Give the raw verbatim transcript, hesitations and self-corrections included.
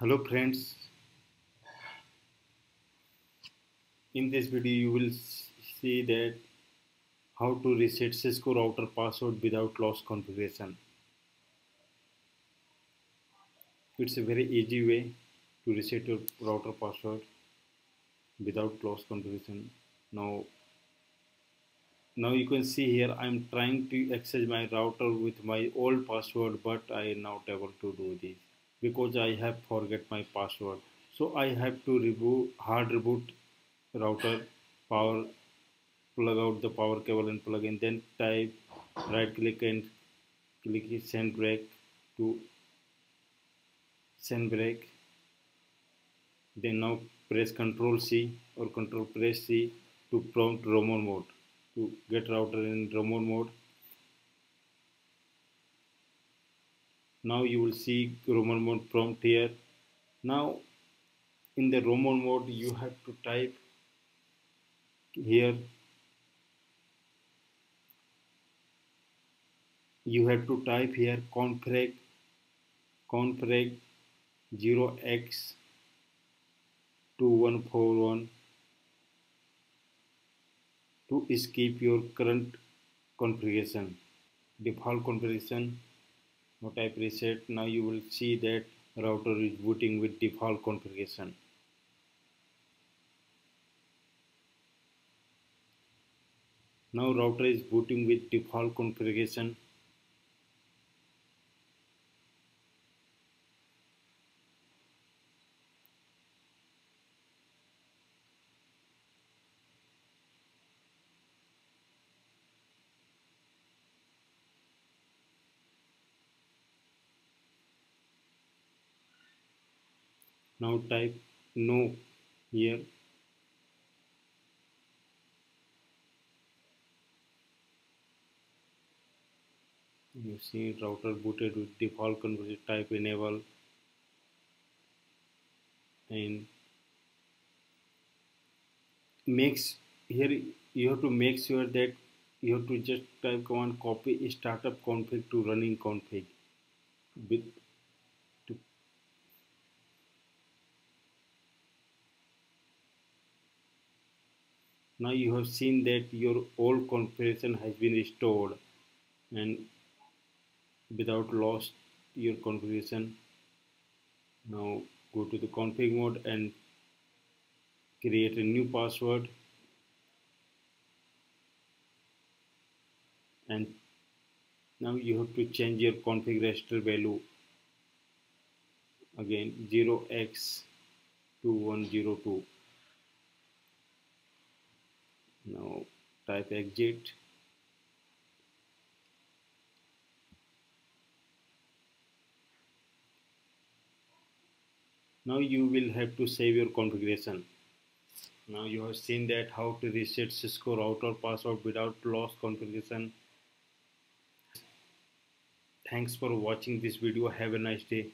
Hello friends, in this video you will see that how to reset Cisco router password without loss configuration. It's a very easy way to reset your router password without loss configuration. Now now you can see here I'm trying to access my router with my old password, but I am not able to do this because I have forget my password. So I have to reboot, hard reboot router, power, plug out the power cable and plug in, then type, right click and click send back to send back. Then now press Control C or Control press C to prompt remote mode, to get router in remote mode. Now you will see remote mode prompt here. Now in the remote mode you have to type here, you have to type here config config zero x two one four one to skip your current configuration, default configuration. Now type reset. Now you will see that router is booting with default configuration. Now router is booting with default configuration. Now type no here. You see router booted with default configuration. Type enable and makes here you have to make sure that you have to just type command copy startup config to running config with Now you have seen that your old configuration has been restored and without loss your configuration. Now go to the config mode and create a new password and now you have to change your config register value again zero x two one zero two. Now type exit. Now you will have to save your configuration. Now you have seen that how to reset Cisco router password without loss configuration. Thanks for watching this video. Have a nice day.